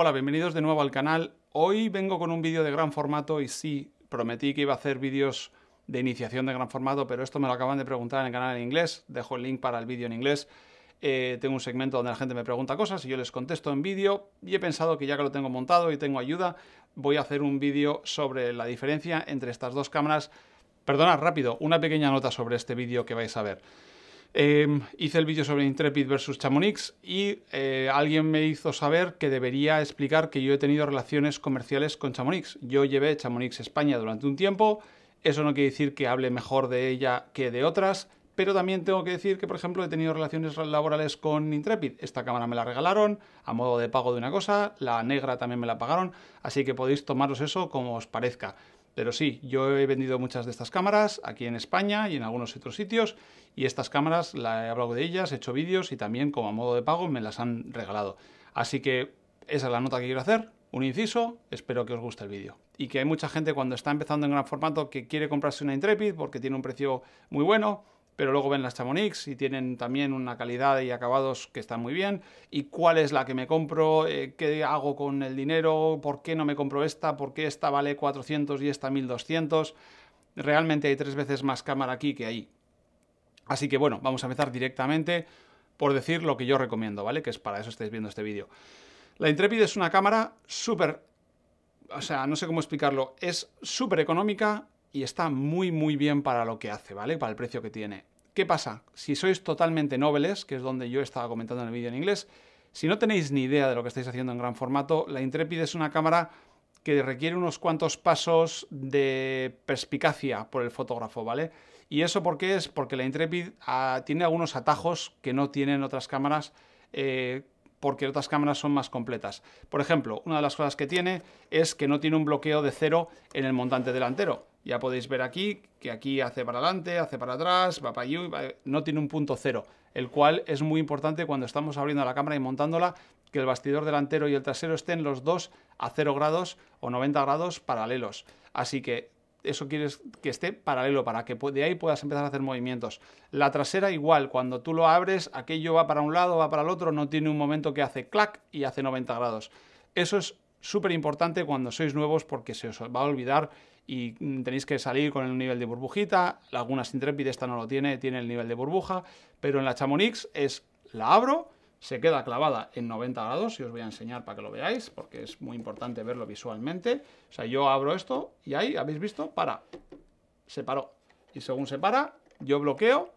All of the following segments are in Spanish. Hola, bienvenidos de nuevo al canal. Hoy vengo con un vídeo de gran formato y sí, prometí que iba a hacer vídeos de iniciación de gran formato, pero esto me lo acaban de preguntar en el canal en inglés. Dejo el link para el vídeo en inglés. Tengo un segmento donde la gente me pregunta cosas y yo les contesto en vídeo, y he pensado que ya que lo tengo montado y tengo ayuda, voy a hacer un vídeo sobre la diferencia entre estas dos cámaras. Perdonad, rápido, una pequeña nota sobre este vídeo que vais a ver. Hice el vídeo sobre Intrepid versus Chamonix y alguien me hizo saber que debería explicar que yo he tenido relaciones comerciales con Chamonix. Yo llevé Chamonix España durante un tiempo, eso no quiere decir que hable mejor de ella que de otras, pero también tengo que decir que, por ejemplo, he tenido relaciones laborales con Intrepid. Esta cámara me la regalaron a modo de pago de una cosa, la negra también me la pagaron, así que podéis tomaros eso como os parezca. Pero sí, yo he vendido muchas de estas cámaras aquí en España y en algunos otros sitios, y estas cámaras, la he hablado de ellas, he hecho vídeos y también como a modo de pago me las han regalado. Así que esa es la nota que quiero hacer, un inciso, espero que os guste el vídeo. Y que hay mucha gente cuando está empezando en gran formato que quiere comprarse una Intrepid porque tiene un precio muy bueno, pero luego ven las Chamonix y tienen también una calidad y acabados que están muy bien. ¿Y cuál es la que me compro? ¿Qué hago con el dinero? ¿Por qué no me compro esta? ¿Por qué esta vale 400 y esta 1200? Realmente hay 3 veces más cámara aquí que ahí. Así que bueno, vamos a empezar directamente por decir lo que yo recomiendo, ¿vale? Que es para eso estáis viendo este vídeo. La Intrepid es una cámara súper... O sea, no sé cómo explicarlo. Es súper económica y está muy muy bien para lo que hace, ¿vale? Para el precio que tiene. ¿Qué pasa? Si sois totalmente nobles, que es donde yo estaba comentando en el vídeo en inglés, si no tenéis ni idea de lo que estáis haciendo en gran formato, la Intrepid es una cámara que requiere unos cuantos pasos de perspicacia por el fotógrafo, ¿vale? ¿Y eso por qué es? Porque la Intrepid tiene algunos atajos que no tienen otras cámaras, porque otras cámaras son más completas. Por ejemplo, una de las cosas que tiene es que no tiene un bloqueo de cero en el montante delantero. Ya podéis ver aquí, que aquí hace para adelante, hace para atrás, va para allí, no tiene un punto cero, el cual es muy importante cuando estamos abriendo la cámara y montándola, que el bastidor delantero y el trasero estén los dos a 0 grados o 90 grados paralelos. Así que eso quieres que esté paralelo para que de ahí puedas empezar a hacer movimientos. La trasera igual, cuando tú lo abres, aquello va para un lado, va para el otro, no tiene un momento que hace clac y hace 90 grados. Eso es súper importante cuando sois nuevos porque se os va a olvidar y tenéis que salir con el nivel de burbujita. Algunas Intrepid, esta no lo tiene, tiene el nivel de burbuja, pero en la Chamonix es la abro, se queda clavada en 90 grados, y os voy a enseñar para que lo veáis, porque es muy importante verlo visualmente. O sea, yo abro esto y ahí, ¿habéis visto? Para. Se paró. Y según se para, yo bloqueo,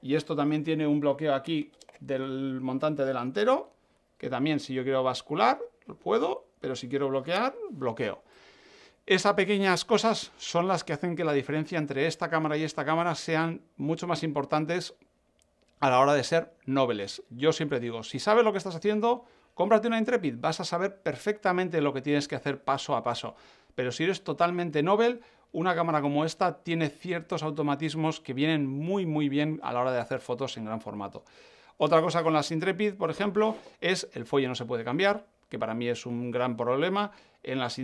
y esto también tiene un bloqueo aquí del montante delantero, que también si yo quiero bascular, puedo, pero si quiero bloquear, bloqueo. Esas pequeñas cosas son las que hacen que la diferencia entre esta cámara y esta cámara sean mucho más importantes a la hora de ser nobles. Yo siempre digo, si sabes lo que estás haciendo, cómprate una Intrepid, vas a saber perfectamente lo que tienes que hacer paso a paso. Pero si eres totalmente noble, una cámara como esta tiene ciertos automatismos que vienen muy muy bien a la hora de hacer fotos en gran formato. Otra cosa con las Intrepid, por ejemplo, es el fuelle no se puede cambiar, que para mí es un gran problema. En las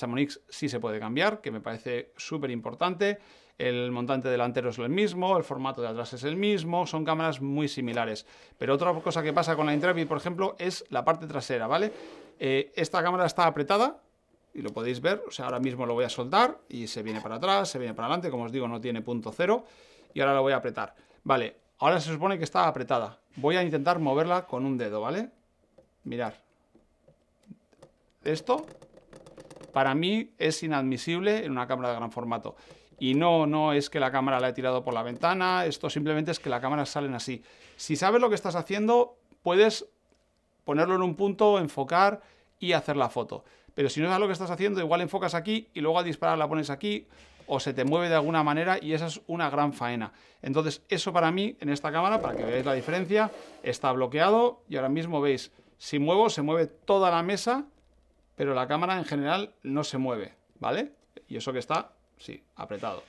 Chamonix sí se puede cambiar, que me parece súper importante. El montante delantero es el mismo, el formato de atrás es el mismo, son cámaras muy similares. Pero otra cosa que pasa con la Intrepid, por ejemplo, es la parte trasera, ¿vale? Esta cámara está apretada, y lo podéis ver, o sea, ahora mismo lo voy a soltar, y se viene para atrás, se viene para adelante, como os digo, no tiene punto cero, y ahora lo voy a apretar. Vale, ahora se supone que está apretada. Voy a intentar moverla con un dedo, ¿vale? Mirad. Esto, para mí, es inadmisible en una cámara de gran formato. Y no es que la cámara la he tirado por la ventana, esto simplemente es que la cámara salen así. Si sabes lo que estás haciendo, puedes ponerlo en un punto, enfocar y hacer la foto. Pero si no sabes lo que estás haciendo, igual enfocas aquí y luego al disparar la pones aquí o se te mueve de alguna manera y esa es una gran faena. Entonces, eso para mí, en esta cámara, para que veáis la diferencia, está bloqueado y ahora mismo veis, si muevo, se mueve toda la mesa, pero la cámara en general no se mueve, ¿vale? Y eso que está, sí, apretado.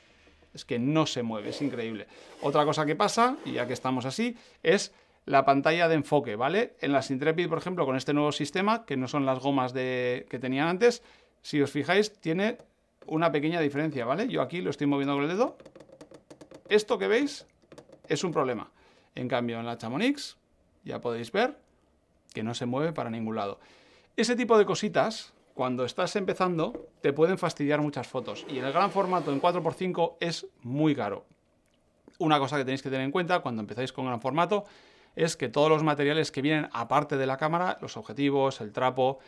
Es que no se mueve, es increíble. Otra cosa que pasa, y ya que estamos así, es la pantalla de enfoque, ¿vale? En las Intrepid, por ejemplo, con este nuevo sistema, que no son las gomas que tenían antes, si os fijáis, tiene una pequeña diferencia, ¿vale? Yo aquí lo estoy moviendo con el dedo. Esto que veis es un problema. En cambio, en la Chamonix, ya podéis ver que no se mueve para ningún lado. Ese tipo de cositas, cuando estás empezando, te pueden fastidiar muchas fotos. Y en el gran formato, en 4×5, es muy caro. Una cosa que tenéis que tener en cuenta cuando empezáis con gran formato es que todos los materiales que vienen aparte de la cámara, los objetivos, el trapo,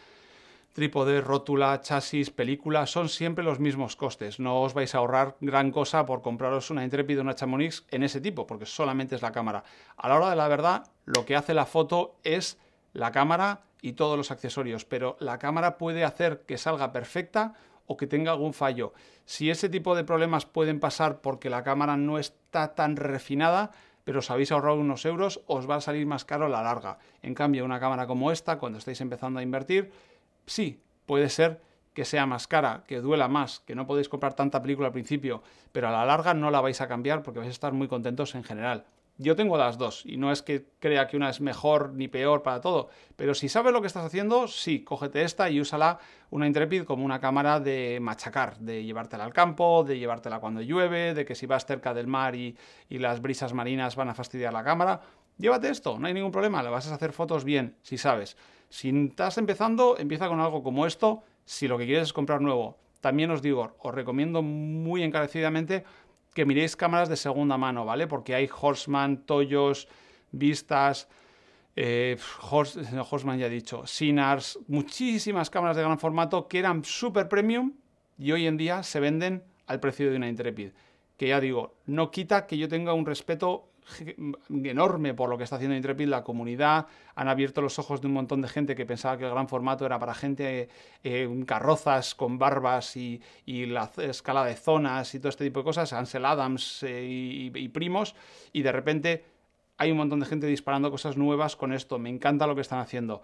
trípode, rótula, chasis, película, son siempre los mismos costes. No os vais a ahorrar gran cosa por compraros una Intrepid o una Chamonix en ese tipo, porque solamente es la cámara. A la hora de la verdad, lo que hace la foto es la cámara y todos los accesorios, pero la cámara puede hacer que salga perfecta o que tenga algún fallo. Si ese tipo de problemas pueden pasar porque la cámara no está tan refinada, pero os habéis ahorrado unos euros, os va a salir más caro a la larga. En cambio, una cámara como esta, cuando estáis empezando a invertir, sí, puede ser que sea más cara, que duela más, que no podéis comprar tanta película al principio, pero a la larga no la vais a cambiar porque vais a estar muy contentos en general. Yo tengo las dos, y no es que crea que una es mejor ni peor para todo, pero si sabes lo que estás haciendo, sí, cógete esta y úsala, una Intrepid, como una cámara de machacar, de llevártela al campo, de llevártela cuando llueve, de que si vas cerca del mar y las brisas marinas van a fastidiar la cámara, llévate esto, no hay ningún problema, le vas a hacer fotos bien, si sabes. Si estás empezando, empieza con algo como esto, si lo que quieres es comprar nuevo. También os digo, os recomiendo muy encarecidamente que miréis cámaras de segunda mano, ¿vale? Porque hay Horseman, Toyos, Vistas, Horseman ya he dicho, Sinars, muchísimas cámaras de gran formato que eran super premium y hoy en día se venden al precio de una Intrepid. Que ya digo, no quita que yo tenga un respeto enorme por lo que está haciendo Intrepid, la comunidad, han abierto los ojos de un montón de gente que pensaba que el gran formato era para gente en carrozas con barbas y la escala de zonas y todo este tipo de cosas, Ansel Adams y primos, y de repente hay un montón de gente disparando cosas nuevas con esto, me encanta lo que están haciendo.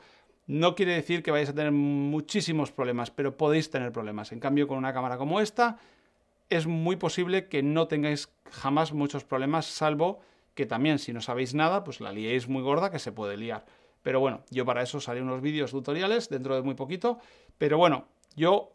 No quiere decir que vayáis a tener muchísimos problemas, pero podéis tener problemas. En cambio, con una cámara como esta es muy posible que no tengáis jamás muchos problemas, salvo que también, si no sabéis nada, pues la liéis muy gorda, que se puede liar. Pero bueno, yo para eso os haré unos vídeos tutoriales dentro de muy poquito. Pero bueno, yo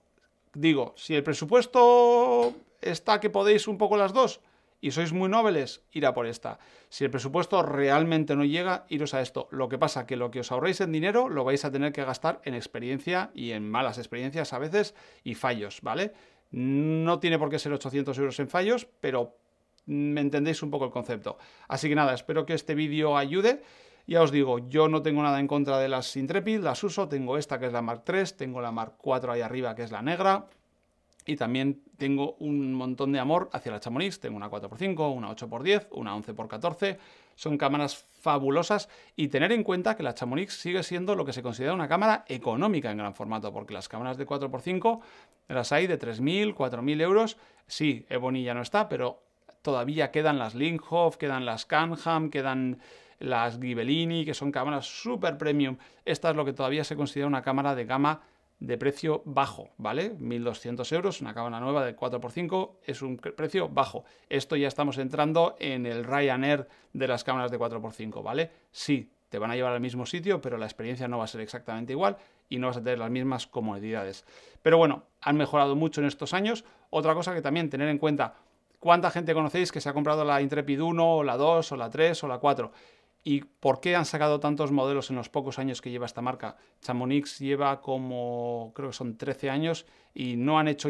digo, si el presupuesto está que podéis un poco las dos y sois muy nobles, ir a por esta. Si el presupuesto realmente no llega, iros a esto. Lo que pasa que lo que os ahorréis en dinero lo vais a tener que gastar en experiencia y en malas experiencias a veces y fallos, ¿vale? No tiene por qué ser 800 euros en fallos, pero me entendéis un poco el concepto. Así que nada, espero que este vídeo ayude. Ya os digo, yo no tengo nada en contra de las Intrepid, las uso, tengo esta que es la Mark III, tengo la Mark IV ahí arriba que es la negra, y también tengo un montón de amor hacia la Chamonix, tengo una 4×5, una 8×10, una 11×14, son cámaras fabulosas, y tener en cuenta que la Chamonix sigue siendo lo que se considera una cámara económica en gran formato, porque las cámaras de 4×5 las hay de 3.000, 4.000 euros, sí, Ebony ya no está, pero todavía quedan las Linhof, quedan las Canham, quedan las Ghibellini, que son cámaras super premium. Esta es lo que todavía se considera una cámara de gama de precio bajo, ¿vale? 1.200 euros, una cámara nueva de 4×5 es un precio bajo. Esto ya estamos entrando en el Ryanair de las cámaras de 4×5, ¿vale? Sí, te van a llevar al mismo sitio, pero la experiencia no va a ser exactamente igual y no vas a tener las mismas comodidades. Pero bueno, han mejorado mucho en estos años. Otra cosa que también tener en cuenta, ¿cuánta gente conocéis que se ha comprado la Intrepid 1, o la 2, o la 3, o la 4? ¿Y por qué han sacado tantos modelos en los pocos años que lleva esta marca? Chamonix lleva como, creo que son 13 años, y no han hecho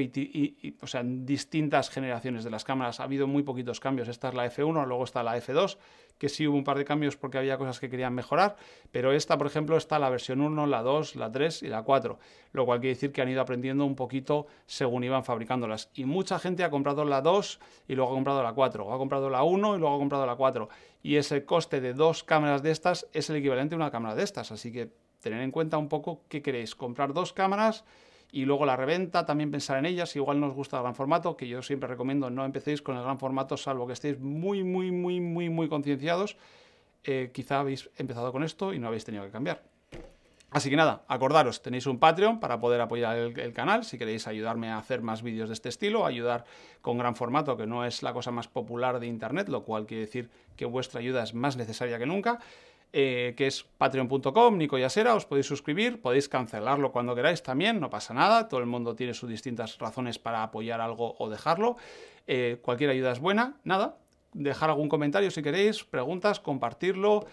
distintas generaciones de las cámaras. Ha habido muy poquitos cambios. Esta es la F1, luego está la F2, que sí hubo un par de cambios porque había cosas que querían mejorar, pero esta, por ejemplo, está la versión 1, la 2, la 3 y la 4, lo cual quiere decir que han ido aprendiendo un poquito según iban fabricándolas. Y mucha gente ha comprado la 2 y luego ha comprado la 4, o ha comprado la 1 y luego ha comprado la 4. Y ese coste de dos cámaras de estas es el equivalente a una cámara de estas, así que tened en cuenta un poco qué queréis, comprar dos cámaras y luego la reventa, también pensar en ellas, igual no os gusta el gran formato, que yo siempre recomiendo no empecéis con el gran formato, salvo que estéis muy concienciados, quizá habéis empezado con esto y no habéis tenido que cambiar. Así que nada, acordaros, tenéis un Patreon para poder apoyar el canal, si queréis ayudarme a hacer más vídeos de este estilo, ayudar con gran formato, que no es la cosa más popular de internet, lo cual quiere decir que vuestra ayuda es más necesaria que nunca, que es patreon.com, Nico Llasera, os podéis suscribir, podéis cancelarlo cuando queráis también, no pasa nada, todo el mundo tiene sus distintas razones para apoyar algo o dejarlo, cualquier ayuda es buena, nada, dejar algún comentario si queréis, preguntas, compartirlo.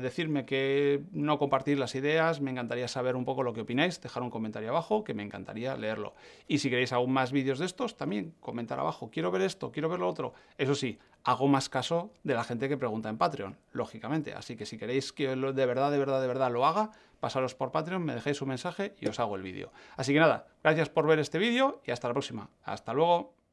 decirme que no compartir las ideas, me encantaría saber un poco lo que opináis, dejar un comentario abajo, que me encantaría leerlo. Y si queréis aún más vídeos de estos, también comentar abajo, quiero ver esto, quiero ver lo otro. Eso sí, hago más caso de la gente que pregunta en Patreon, lógicamente. Así que si queréis que de verdad lo haga, pasaros por Patreon, me dejéis un mensaje y os hago el vídeo. Así que nada, gracias por ver este vídeo y hasta la próxima. ¡Hasta luego!